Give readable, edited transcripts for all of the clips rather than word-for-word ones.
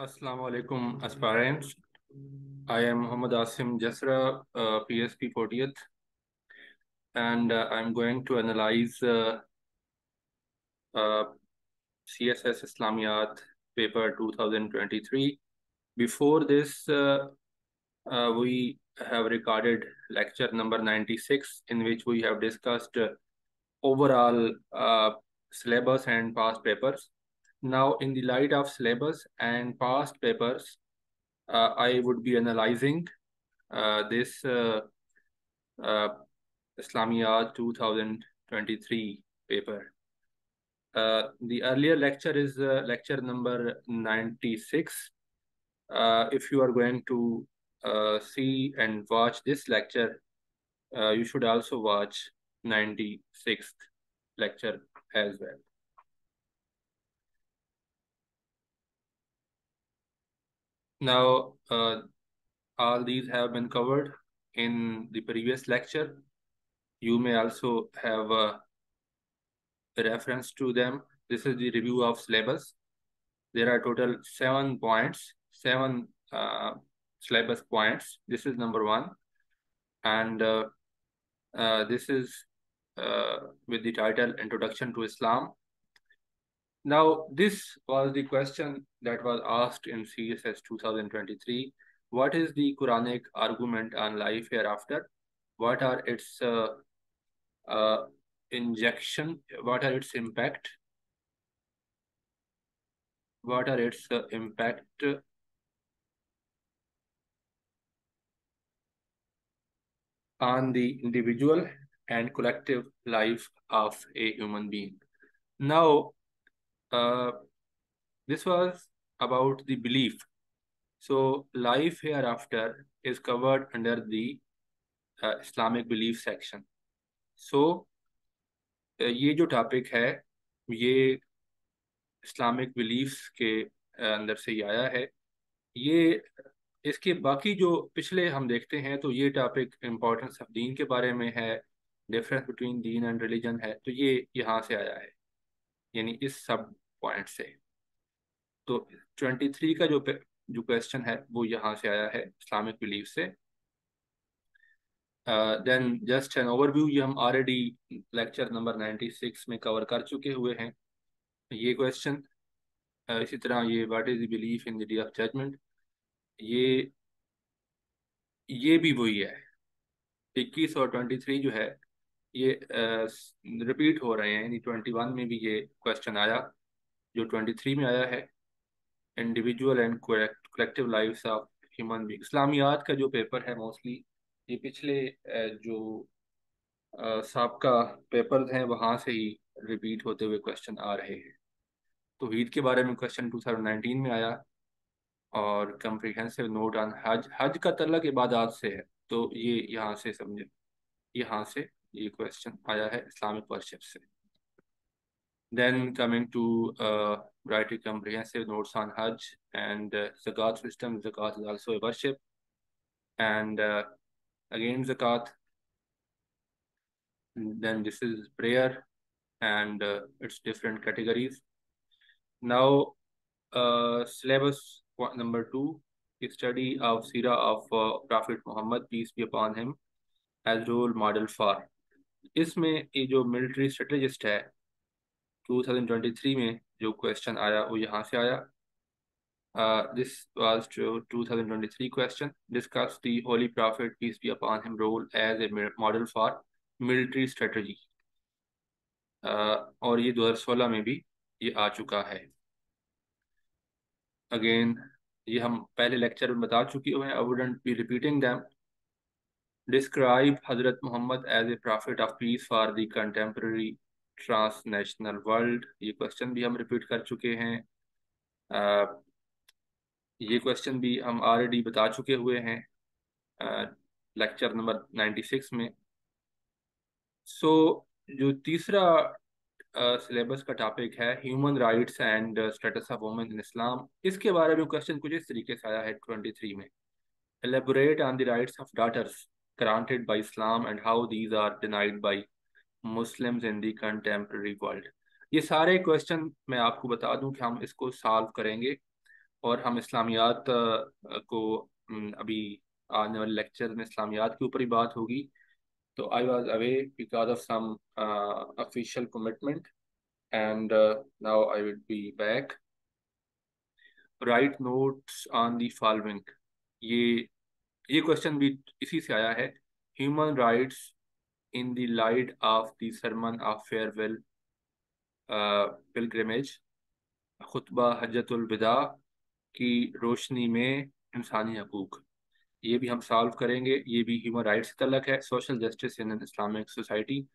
Assalamu alaikum, aspirants. I am Muhammad Asim Jasra, PSP 40th, and I'm going to analyze CSS Islamiyat paper 2023. Before this, we have recorded lecture number 96, in which we have discussed overall syllabus and past papers. Now, in the light of syllabus and past papers, I would be analyzing this Islamiyat 2023 paper. The earlier lecture is lecture number 96. If you are going to see and watch this lecture, you should also watch 96th lecture as well. Now, all these have been covered in the previous lecture. You may also have a reference to them. This is the review of syllabus. There are total 7 points, seven syllabus points. This is number one. And this is with the title Introduction to Islam. Now, this was the question that was asked in CSS 2023. What is the Quranic argument on life hereafter? What are its injection? What are its impact? What are its impact? On the individual and collective life of a human being. Now, this was about the belief. So life hereafter is covered under the Islamic belief section. So ये जो topic है, ये Islamic beliefs के अंदर से ही आया है। ये इसके बाकी जो पिछले हम देखते हैं, तो ये topic importance of deen के बारे में है, difference between deen and religion है, तो ये यहाँ से आया है। यानी इस सब पॉइंट से तो 23 का जो क्वेश्चन है वो यहाँ से आया है इस्लामिक बिलीफ से। देन जस्ट एन ओवरव्यू, ये हम ऑलरेडी लेक्चर नंबर 96 में कवर कर चुके हुए हैं ये क्वेश्चन। इसी तरह ये what is the belief in the day of judgement, ये भी वही है। 21 और 23 जो है ये रिपीट हो रहे हैं। यानी 21 में भी ये क्वेश्चन आया जो 23 में आया है, individual and collective lives of human being. इस्लामियात का जो पेपर है मोस्टली ये पिछले जो साबका पेपर्स हैं वहाँ से ही रिपीट होते हुए क्वेश्चन आ रहे हैं। तो ईद के बारे में क्वेश्चन 2019 में आया, और कम्प्रिहेंसिव नोट ऑन हज, हज का तल्लक इबादात से है, तो ये यहाँ से समझे, यहाँ से ये क्वेश्चन आया है इस्लामिक वर्शिप से। Then coming to write a comprehensive notes on Hajj and Zakat system. Zakat is also a worship, and again Zakat. Then this is prayer and its different categories. Now syllabus number 2, the study of Sirah of Prophet Muhammad, peace be upon him, as role model for. इसमें ये जो military strategist है 2023 में जो question आया वो यहाँ से आया। This was 2023 question, discuss the holy prophet peace be upon him role as a model for military strategy, और ये 2016 में भी ये आ चुका है। अगेन ये हम पहले लेक्चर में बता चुके हुए हैं, I wouldn't be repeating them. Describe हजरत Muhammad as a prophet of peace for the contemporary transnational world, ये क्वेश्चन भी हम रिपीट कर चुके हैं। ये क्वेश्चन भी हम ऑलरेडी बता चुके हुए हैं लेक्चर नंबर 96 में। सो जो तीसरा सिलेबस का टॉपिक है human rights and status of women in Islam, इसके बारे में क्वेश्चन कुछ इस तरीके से आया है 23 में। Elaborate on the rights of daughters granted by Islam and how these are denied by Muslims in the contemporary world. ये सारे क्वेश्चन मैं आपको बता दूं कि हम इसको सॉल्व करेंगे। और हम इस्लामियात को अभी आने वाले लेक्चर में इस्लामियात के ऊपर ही बात होगी। तो I was away because of some official commitment and now I will be back. Write notes on the following, ये क्वेश्चन भी इसी से आया है। Human rights in the light of the sermon of farewell pilgrimage, खुतबा हजतुल विदा की रोशनी में इंसानी हकूक, ये भी हम सॉल्व करेंगे। ये भी ह्यूमन राइट्स से तलक है, social justice in Islamic society.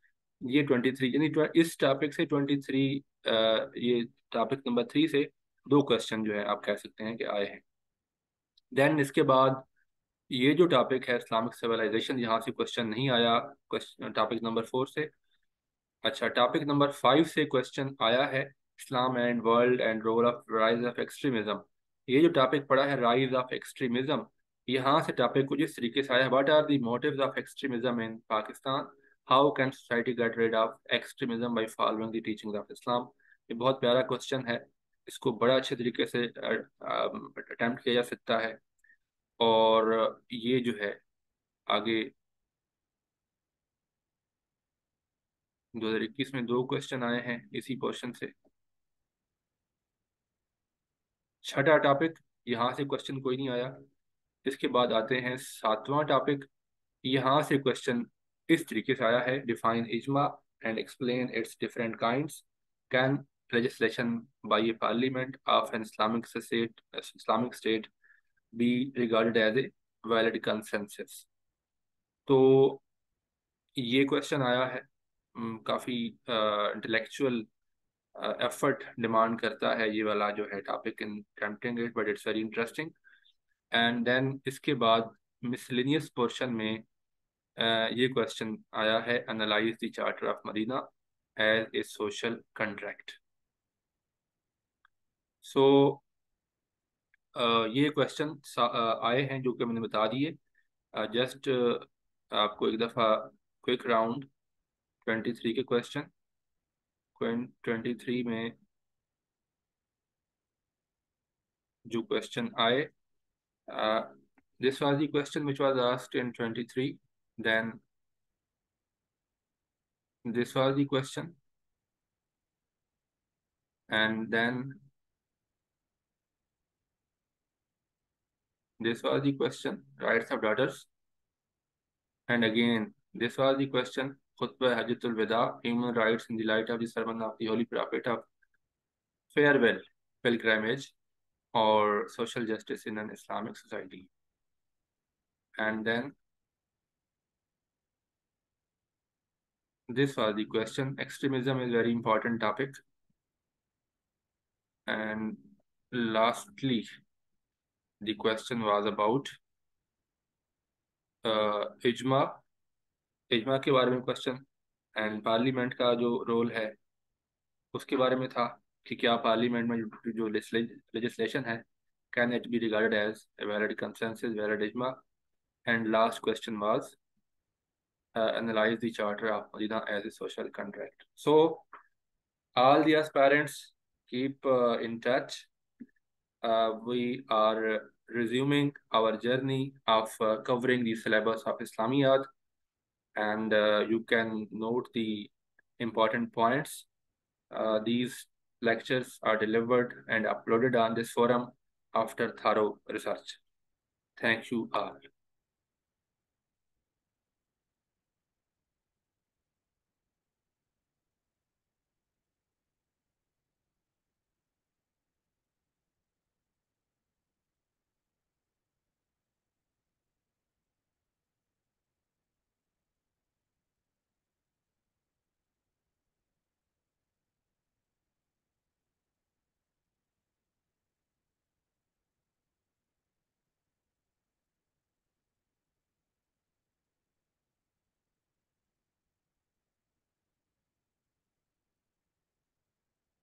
ये 23 यानी इस टॉपिक से 23 ये टॉपिक नंबर 3 से 2 क्वेश्चन जो है आप कह सकते हैं कि आए हैं। देन इसके बाद ये जो टॉपिक है इस्लामिक सिविलाइजेशन, यहाँ से क्वेश्चन नहीं आया टॉपिक नंबर 4 से। अच्छा, टॉपिक नंबर 5 से क्वेश्चन आया है, Islam and world and role of rise of extremism. ये जो टॉपिक पड़ा है राइज ऑफ एक्सट्रीमिज्म, यहाँ से टॉपिक कुछ इस तरीके से आया, what are the motives of extremism in Pakistan, how can society get rid of extremism by following the teachings of Islam. ये बहुत प्यारा क्वेश्चन है, इसको बड़ा अच्छे तरीके से अटैम्प्ट किया जा सकता है। और ये जो है आगे 2021 में 2 क्वेश्चन आए हैं इसी पोर्शन से। छठा टॉपिक, यहाँ से क्वेश्चन कोई नहीं आया। इसके बाद आते हैं 7वां टॉपिक, यहाँ से क्वेश्चन इस तरीके से आया है, डिफाइन इजमा and explain its different kinds, can legislation by a parliament of an Islamic state be regarded as a valid consensus. तो ये क्वेश्चन आया है, काफ़ी इंटेलेक्चुअल एफर्ट डिमांड करता है ये वाला जो है topic in attempting it, but it's very interesting. And then इसके बाद मिसलिनियस पोर्शन में ये क्वेश्चन आया है, analyse the charter of Medina as a social contract. So ये क्वेश्चन आए हैं जो कि मैंने बता दिए। जस्ट आपको एक दफ़ा क्विक राउंड 23 के क्वेश्चन 23 में जो क्वेश्चन आए, this was the question which was asked in 23, then this was the question and then this was the question, rights of daughters, and again this was the question, khutbah hajjatul vida, human rights in the light of the sermon of the holy prophet of farewell pilgrimage, or social justice in an Islamic society, and then this was the question, extremism is a very important topic, and lastly the question was about ijma के बारे में question and parliament का जो role है उसके बारे में था कि क्या पार्लियामेंट में जो लेजिस्लेशन है can it be regarded as a valid consensus, valid इजमा। And last question was analyse the charter of Medina as a social contract. So all the aspirants keep in touch, we are resuming our journey of covering the syllabus of Islamiyat, and you can note the important points. These lectures are delivered and uploaded on this forum after thorough research. Thank you all.